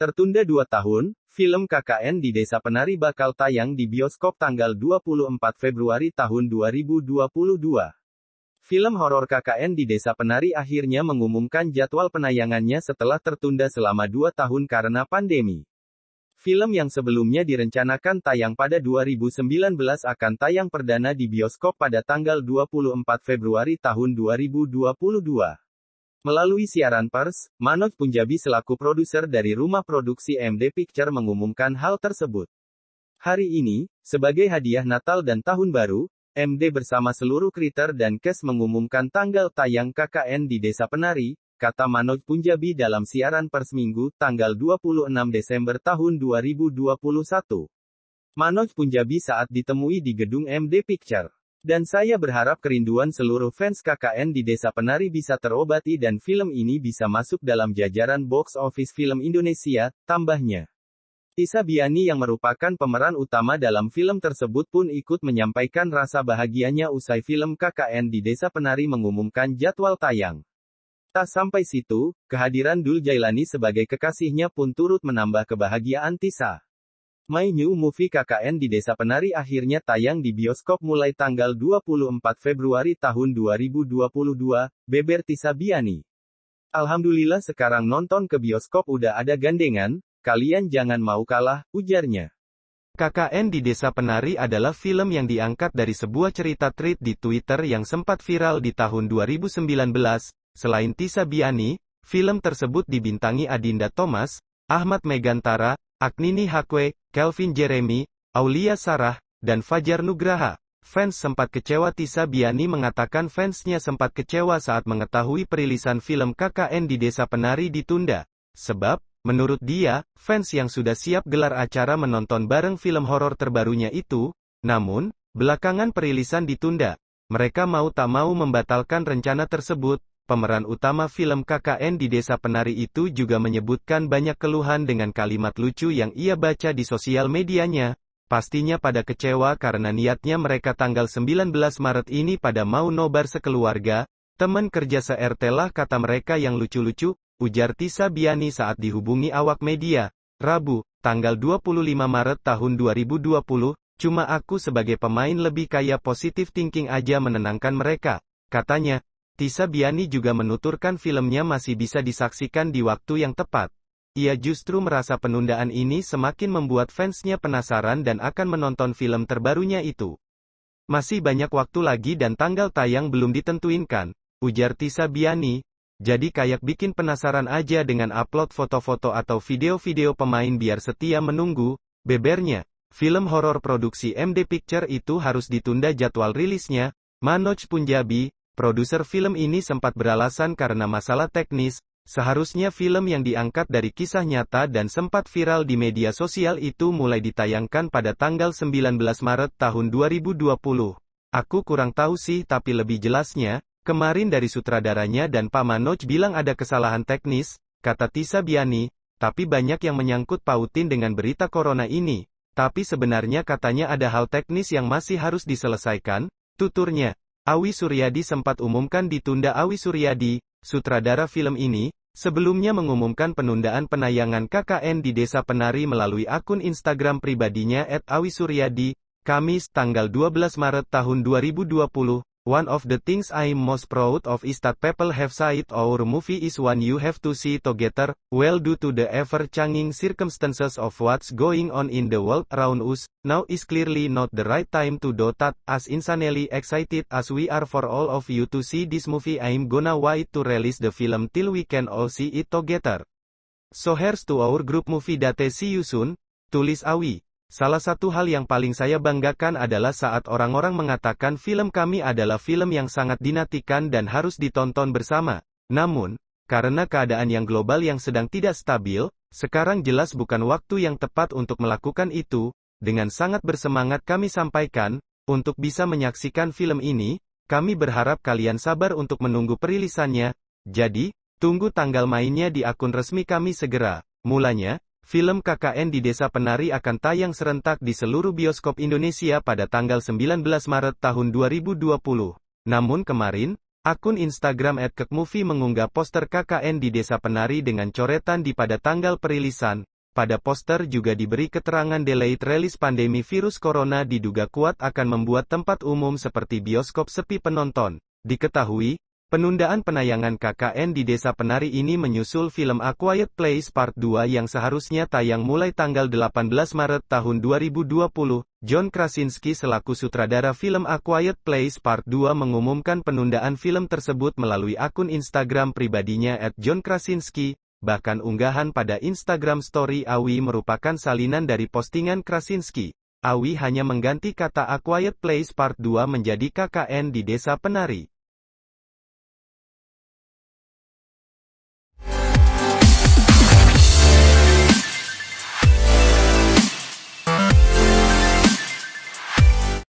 Tertunda 2 tahun, film KKN di Desa Penari bakal tayang di bioskop tanggal 24 Februari tahun 2022. Film horor KKN di Desa Penari akhirnya mengumumkan jadwal penayangannya setelah tertunda selama 2 tahun karena pandemi. Film yang sebelumnya direncanakan tayang pada 2019 akan tayang perdana di bioskop pada tanggal 24 Februari tahun 2022. Melalui siaran pers, Manoj Punjabi selaku produser dari rumah produksi MD Picture mengumumkan hal tersebut. Hari ini, sebagai hadiah Natal dan Tahun Baru, MD bersama seluruh kriter dan cast mengumumkan tanggal tayang KKN di Desa Penari, kata Manoj Punjabi dalam siaran pers Minggu, tanggal 26 Desember tahun 2021. Manoj Punjabi saat ditemui di gedung MD Picture. Dan saya berharap kerinduan seluruh fans KKN di Desa Penari bisa terobati dan film ini bisa masuk dalam jajaran box office film Indonesia, tambahnya. Tissa Biani yang merupakan pemeran utama dalam film tersebut pun ikut menyampaikan rasa bahagianya usai film KKN di Desa Penari mengumumkan jadwal tayang. Tak sampai situ, kehadiran Dul Jailani sebagai kekasihnya pun turut menambah kebahagiaan Tissa. My New Movie KKN di Desa Penari akhirnya tayang di bioskop mulai tanggal 24 Februari tahun 2022, beber Tissa Biani. Alhamdulillah sekarang nonton ke bioskop udah ada gandengan, kalian jangan mau kalah, ujarnya. KKN di Desa Penari adalah film yang diangkat dari sebuah cerita tweet di Twitter yang sempat viral di tahun 2019, selain Tissa Biani, film tersebut dibintangi Adinda Thomas, Ahmad Megantara, Agnini Hakwe, Kelvin Jeremy, Aulia Sarah, dan Fajar Nugraha. Fans sempat kecewa. Tissa Biani mengatakan fansnya sempat kecewa saat mengetahui perilisan film KKN di Desa Penari ditunda. Sebab, menurut dia, fans yang sudah siap gelar acara menonton bareng film horor terbarunya itu, namun, belakangan perilisan ditunda. Mereka mau tak mau membatalkan rencana tersebut. Pemeran utama film KKN di Desa Penari itu juga menyebutkan banyak keluhan dengan kalimat lucu yang ia baca di sosial medianya. Pastinya pada kecewa karena niatnya mereka tanggal 19 Maret ini pada mau nobar sekeluarga, teman kerja se-RT lah kata mereka yang lucu-lucu, ujar Tissa Biani saat dihubungi awak media. Rabu, tanggal 25 Maret tahun 2020, cuma aku sebagai pemain lebih kaya positive thinking aja menenangkan mereka, katanya. Tissa Biani juga menuturkan filmnya masih bisa disaksikan di waktu yang tepat. Ia justru merasa penundaan ini semakin membuat fansnya penasaran dan akan menonton film terbarunya itu. Masih banyak waktu lagi dan tanggal tayang belum ditentuinkan, ujar Tissa Biani. Jadi kayak bikin penasaran aja dengan upload foto-foto atau video-video pemain biar setia menunggu, bebernya. Film horor produksi MD Picture itu harus ditunda jadwal rilisnya. Manoj Punjabi, produser film ini sempat beralasan karena masalah teknis, seharusnya film yang diangkat dari kisah nyata dan sempat viral di media sosial itu mulai ditayangkan pada tanggal 19 Maret tahun 2020. Aku kurang tahu sih tapi lebih jelasnya, kemarin dari sutradaranya dan Pak Manoj bilang ada kesalahan teknis, kata Tissa Biani, tapi banyak yang menyangkut pautin dengan berita corona ini. Tapi sebenarnya katanya ada hal teknis yang masih harus diselesaikan, tuturnya. Awi Suryadi sempat umumkan ditunda. Awi Suryadi, sutradara film ini, sebelumnya mengumumkan penundaan penayangan KKN di Desa Penari melalui akun Instagram pribadinya @awi_suryadi, Kamis, tanggal 12 Maret tahun 2020, One of the things I'm most proud of is that people have said our movie is one you have to see together, well due to the ever-changing circumstances of what's going on in the world around us, now is clearly not the right time to do that, as insanely excited as we are for all of you to see this movie I'm gonna wait to release the film till we can all see it together. So here's to our group movie that see you soon, tulis Awi. Salah satu hal yang paling saya banggakan adalah saat orang-orang mengatakan film kami adalah film yang sangat dinantikan dan harus ditonton bersama. Namun, karena keadaan yang global yang sedang tidak stabil, sekarang jelas bukan waktu yang tepat untuk melakukan itu. Dengan sangat bersemangat kami sampaikan, untuk bisa menyaksikan film ini, kami berharap kalian sabar untuk menunggu perilisannya. Jadi, tunggu tanggal mainnya di akun resmi kami segera. Mulanya, film KKN di Desa Penari akan tayang serentak di seluruh bioskop Indonesia pada tanggal 19 Maret tahun 2020. Namun kemarin, Akun Instagram @kekmovie mengunggah poster KKN di Desa Penari dengan coretan di pada tanggal perilisan. Pada poster juga diberi keterangan delayed release pandemi virus corona diduga kuat akan membuat tempat umum seperti bioskop sepi penonton. Diketahui, penundaan penayangan KKN di Desa Penari ini menyusul film A Quiet Place Part 2 yang seharusnya tayang mulai tanggal 18 Maret tahun 2020. John Krasinski selaku sutradara film A Quiet Place Part 2 mengumumkan penundaan film tersebut melalui akun Instagram pribadinya @johnkrasinski. Bahkan unggahan pada Instagram story Awi merupakan salinan dari postingan Krasinski. Awi hanya mengganti kata A Quiet Place Part 2 menjadi KKN di Desa Penari.